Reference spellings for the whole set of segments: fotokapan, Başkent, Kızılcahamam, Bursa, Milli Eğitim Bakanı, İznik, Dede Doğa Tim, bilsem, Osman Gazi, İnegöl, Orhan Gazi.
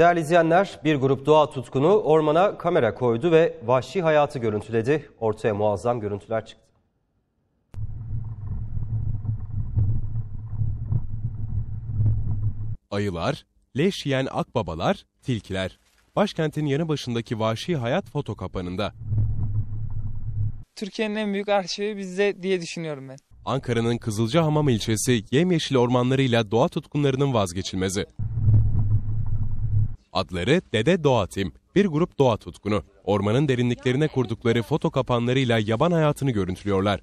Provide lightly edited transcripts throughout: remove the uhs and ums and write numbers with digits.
Değerli izleyenler, bir grup doğa tutkunu ormana kamera koydu ve vahşi hayatı görüntüledi. Ortaya muazzam görüntüler çıktı. Ayılar, leş yiyen akbabalar, tilkiler. Başkentin yanı başındaki vahşi hayat foto kapanında. Türkiye'nin en büyük arşivi bizde diye düşünüyorum ben. Ankara'nın Kızılcahamam ilçesi yemyeşil ormanlarıyla doğa tutkunlarının vazgeçilmezi. Adları Dede Doğa Tim, bir grup doğa tutkunu. Ormanın derinliklerine kurdukları foto kapanlarıyla yaban hayatını görüntülüyorlar.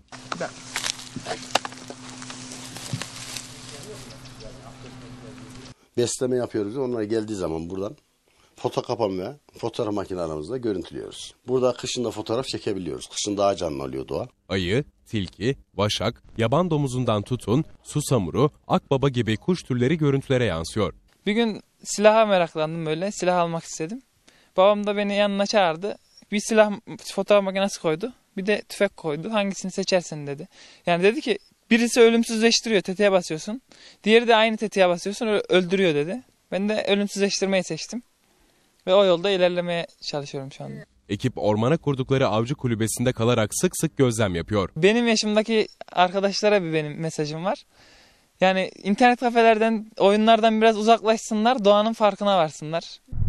Besleme yapıyoruz. Onlar geldiği zaman buradan foto kapan ve fotoğraf makinelerimizle görüntülüyoruz. Burada kışında fotoğraf çekebiliyoruz. Kışın daha canlı oluyor doğa. Ayı, tilki, vaşak, yaban domuzundan tutun, susamuru, akbaba gibi kuş türleri görüntülere yansıyor. Bir gün silaha meraklandım böyle. Silah almak istedim. Babam da beni yanına çağırdı. Bir silah fotoğraf makinesi koydu. Bir de tüfek koydu. Hangisini seçersin dedi. Yani dedi ki birisi ölümsüzleştiriyor, tetiğe basıyorsun. Diğeri de aynı tetiğe basıyorsun, öldürüyor dedi. Ben de ölümsüzleştirmeyi seçtim. Ve o yolda ilerlemeye çalışıyorum şu anda. Ekip ormana kurdukları avcı kulübesinde kalarak sık sık gözlem yapıyor. Benim yaşımdaki arkadaşlara benim mesajım var. Yani internet kafelerden, oyunlardan biraz uzaklaşsınlar, doğanın farkına varsınlar.